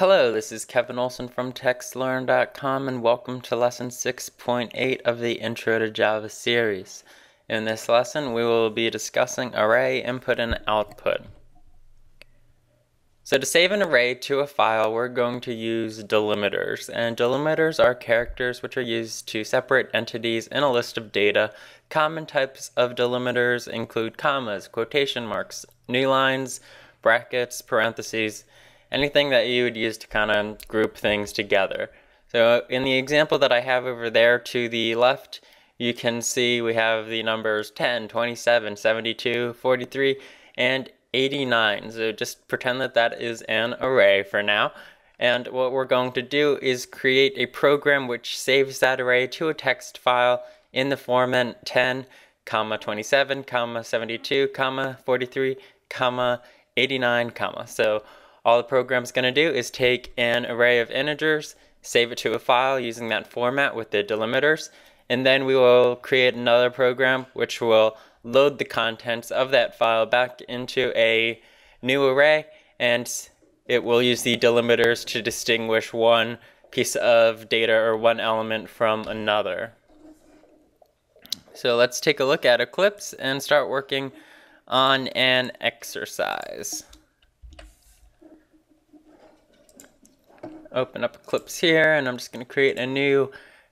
Hello, this is Kevin Olson from TextLearn.com and welcome to Lesson 6.8 of the Intro to Java series. In this lesson, we will be discussing array input and output. So to save an array to a file, we're going to use delimiters. And delimiters are characters which are used to separate entities in a list of data. Common types of delimiters include commas, quotation marks, new lines, brackets, parentheses, anything that you would use to kind of group things together. So in the example that I have over there to the left, you can see we have the numbers 10, 27, 72, 43, and 89. So just pretend that that is an array for now. And what we're going to do is create a program which saves that array to a text file in the format 10, 27, 72, 43, 89, So all the program's going to do is take an array of integers, save it to a file using that format with the delimiters, and then we will create another program which will load the contents of that file back into a new array, and it will use the delimiters to distinguish one piece of data or one element from another. So let's take a look at Eclipse and start working on an exercise. Open up Eclipse here, and I'm just going to create a new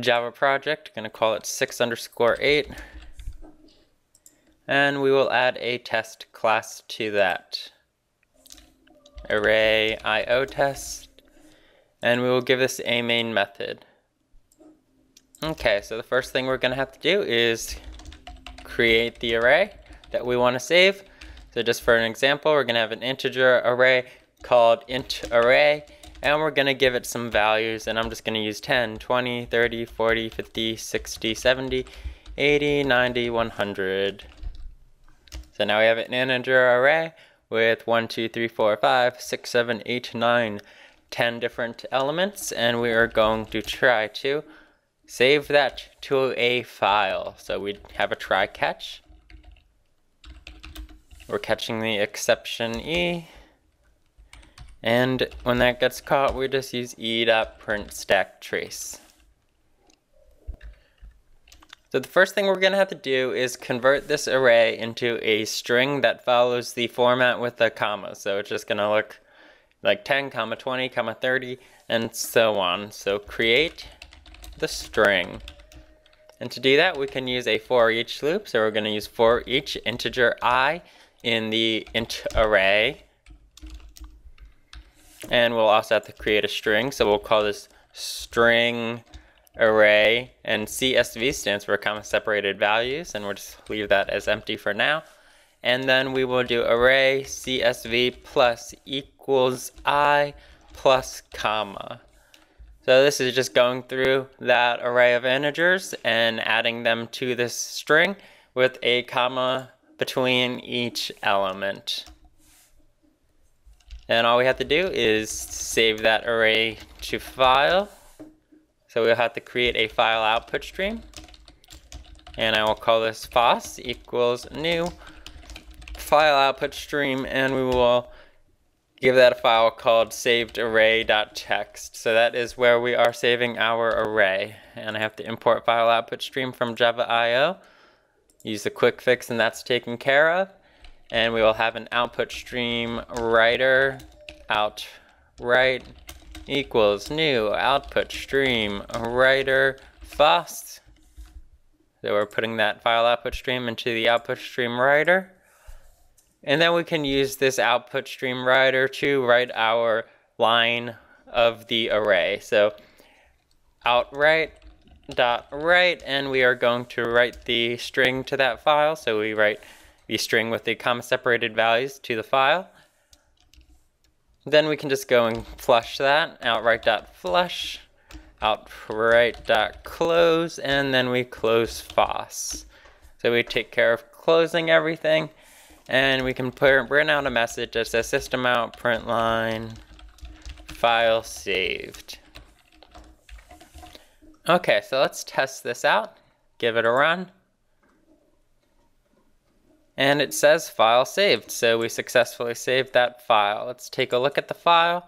Java project. I'm going to call it 6_8. And we will add a test class to that. Array IO test. And we will give this a main method. Okay, so the first thing we're going to have to do is create the array that we want to save. So just for an example, we're going to have an integer array called int array. And we're going to give it some values, and I'm just going to use 10, 20, 30, 40, 50, 60, 70, 80, 90, 100. So now we have an integer array with 1, 2, 3, 4, 5, 6, 7, 8, 9, 10 different elements, and we are going to try to save that to a file. So we have a try catch. We're catching the exception E. And when that gets caught, we just use e.printStackTrace. So the first thing we're going to have to do is convert this array into a string that follows the format with a comma. So it's just going to look like 10, 20, 30, and so on. So create the string. And to do that, we can use a for each loop. So we're going to use for each integer I in the int array. And we'll also have to create a string, so we'll call this string array, and CSV stands for comma separated values, and we'll just leave that as empty for now. And then we will do array CSV plus equals I plus comma. So this is just going through that array of integers and adding them to this string with a comma between each element. And all we have to do is save that array to file. So we'll have to create a file output stream. And I will call this FOSS equals new file output stream. And we will give that a file called savedarray.txt. So that is where we are saving our array. And I have to import file output stream from Java IO. Use the quick fix, and that's taken care of. And we will have an output stream writer outWrite equals new output stream writer FOSS. So we're putting that file output stream into the output stream writer. And then we can use this output stream writer to write our line of the array. So outWrite.write, and we are going to write the string to that file. So we write the string with the comma separated values to the file. Then we can just go and flush that, outright.flush, outright.close, and then we close FOSS. So we take care of closing everything, and we can print out a message that says system out, print line, file saved. Okay, so let's test this out, give it a run. And it says file saved, so we successfully saved that file. Let's take a look at the file.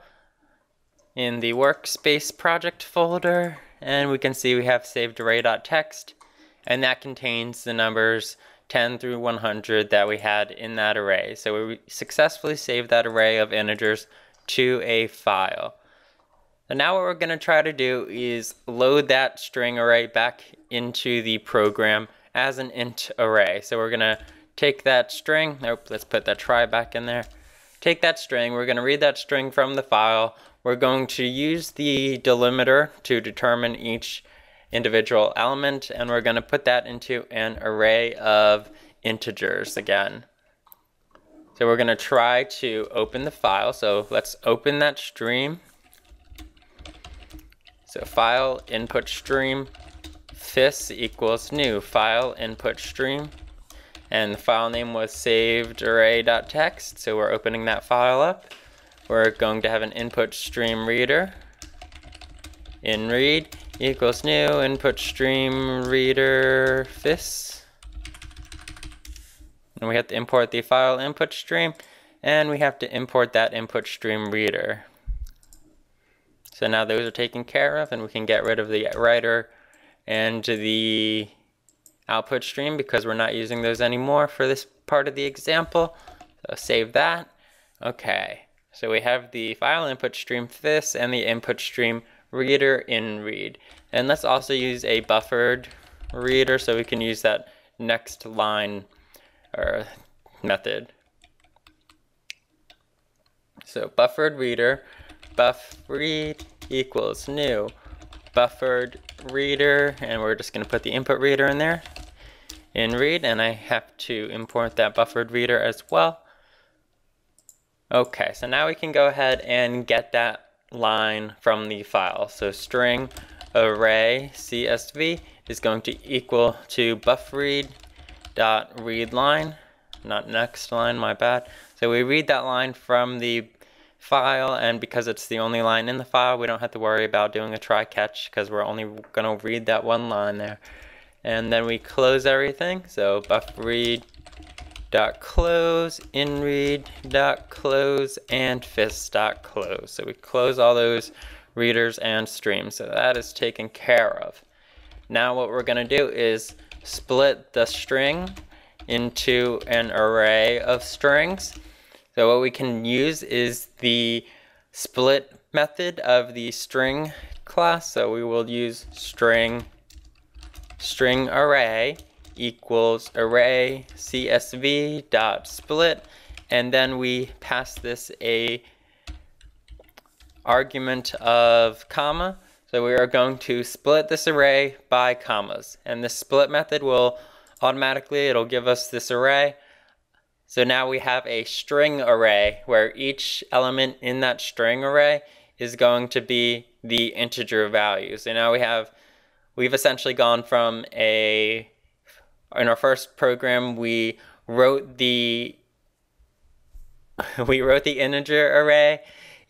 in the workspace project folder, and we can see we have saved array.text, and that contains the numbers 10 through 100 that we had in that array. So we successfully saved that array of integers to a file. And now what we're going to try to do is load that string array back into the program as an int array. So we're going to take that string, let's put that try back in there. Take that string, we're going to read that string from the file. We're going to use the delimiter to determine each individual element, and we're going to put that into an array of integers again. So we're going to try to open the file. So let's open that stream. So file input stream fis equals new file input stream, and the file name was saved array.text. So we're opening that file up. We're going to have an input stream reader in read equals new input stream reader fis, and we have to import the file input stream, and we have to import that input stream reader. So now those are taken care of, and we can get rid of the writer and the output stream because we're not using those anymore for this part of the example. So save that. Okay, so we have the file input stream fis and the input stream reader in read. And let's also use a buffered reader so we can use that next line or method. So buffered reader, buff read equals new buffered reader, and we're just going to put the input reader in there in read, and I have to import that buffered reader as well. Okay, so now we can go ahead and get that line from the file. So string array CSV is going to equal to buffRead dot read line, not next line, my bad. So we read that line from the file, and because it's the only line in the file, we don't have to worry about doing a try catch because we're only going to read that one line there. And then we close everything. So buffRead dot close, inRead dot close, and fis dot close. So we close all those readers and streams. So that is taken care of. Now what we're going to do is split the string into an array of strings. So what we can use is the split method of the string class. So we will use string array equals array CSV dot split, and then we pass this a argument of comma. So we are going to split this array by commas, and the split method will automatically, it'll give us this array. So now we have a string array where each element in that string array is going to be the integer value. So now we've essentially gone from in our first program, we wrote the integer array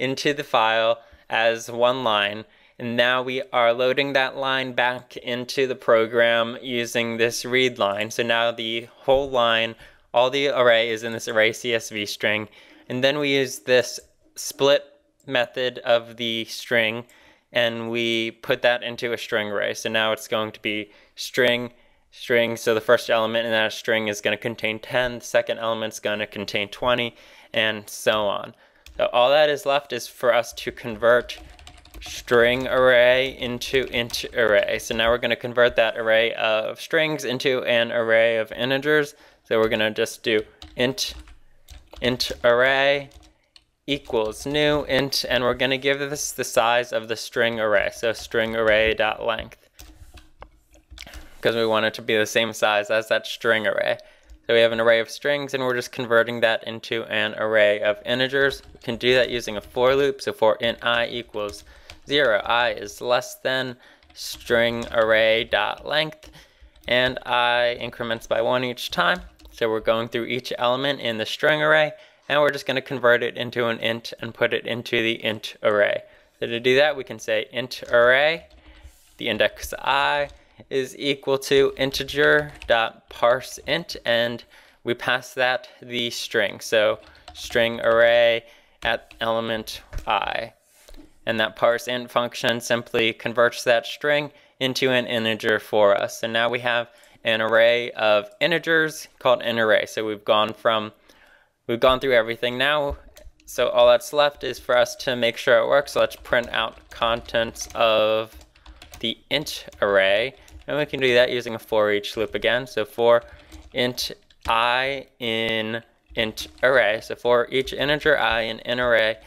into the file as one line, and now we are loading that line back into the program using this read line. So now the whole line, all the array is in this array CSV string, and then we use this split method of the string, and we put that into a string array. So now it's going to be string, so the first element in that string is going to contain 10, the second element is going to contain 20, and so on. So all that is left is for us to convert string array into int array. So now we're going to convert that array of strings into an array of integers. So we're going to just do int array equals new int, and we're going to give this the size of the string array. So string array dot length, because we want it to be the same size as that string array. So we have an array of strings, and we're just converting that into an array of integers. We can do that using a for loop. So for int I equals 0, I is less than string array dot length, and I increments by 1 each time. So we're going through each element in the string array, and we're just going to convert it into an int and put it into the int array. So to do that, we can say int array, the index I, is equal to integer dot parse int, and we pass that the string. So string array at element I, and that parseInt function simply converts that string into an integer for us. And now we have an array of integers called an array. So we've gone through everything now. So all that's left is for us to make sure it works. So let's print out contents of the int array. And we can do that using a for each loop again. So for int I in int array. So for each integer I in int array,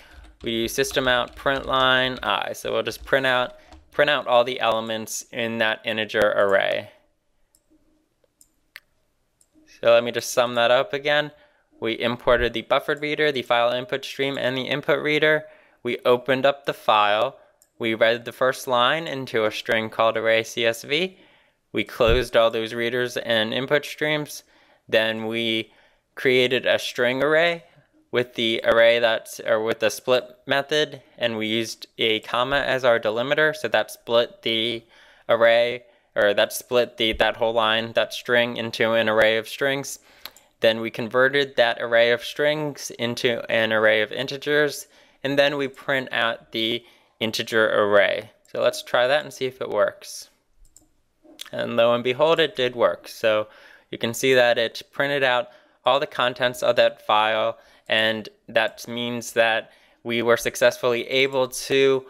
we use system out print line I. So we'll just print out all the elements in that integer array. So let me just sum that up again. We imported the buffered reader, the file input stream, and the input reader. We opened up the file. We read the first line into a string called array CSV. We closed all those readers and input streams. Then we created a string array with the array with the split method, and we used a comma as our delimiter, so that split the array, or that split that whole line, that string, into an array of strings. Then we converted that array of strings into an array of integers, and then we print out the integer array. So let's try that and see if it works. And lo and behold, it did work. So you can see that it printed out all the contents of that file, and that means that we were successfully able to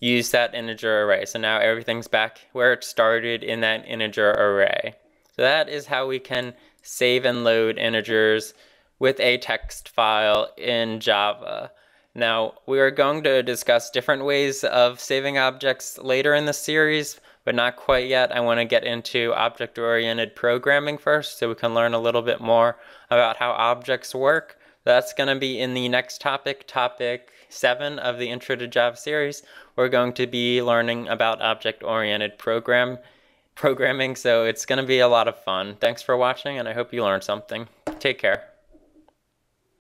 use that integer array. So now everything's back where it started in that integer array. So that is how we can save and load integers with a text file in Java. Now, we are going to discuss different ways of saving objects later in the series, but not quite yet. I want to get into object-oriented programming first, so we can learn a little bit more about how objects work. That's going to be in the next topic, topic 7 of the Intro to Java series. We're going to be learning about object-oriented programming, so it's going to be a lot of fun. Thanks for watching, and I hope you learned something. Take care.